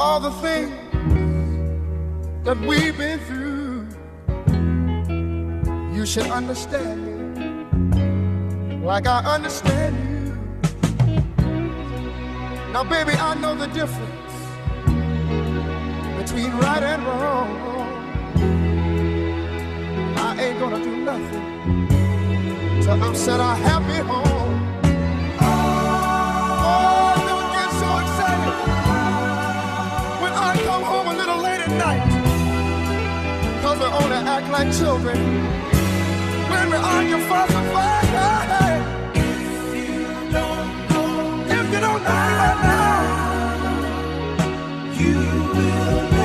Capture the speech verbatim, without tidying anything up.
all the things that we've been through, you should understand me like I understand you. Now baby, I know the difference between right and wrong. I ain't gonna do nothing till I'm set a happy home. We only act like children when we argue, fuss, and fight. If you don't know, if you don't know right now, you will.